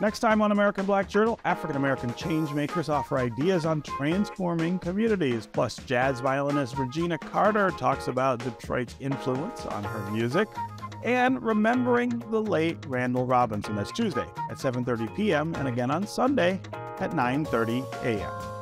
Next time on American Black Journal, African-American changemakers offer ideas on transforming communities. Plus, jazz violinist Regina Carter talks about Detroit's influence on her music. And remembering the late Randall Robinson. That's Tuesday at 7:30 p.m. and again on Sunday at 9:30 a.m.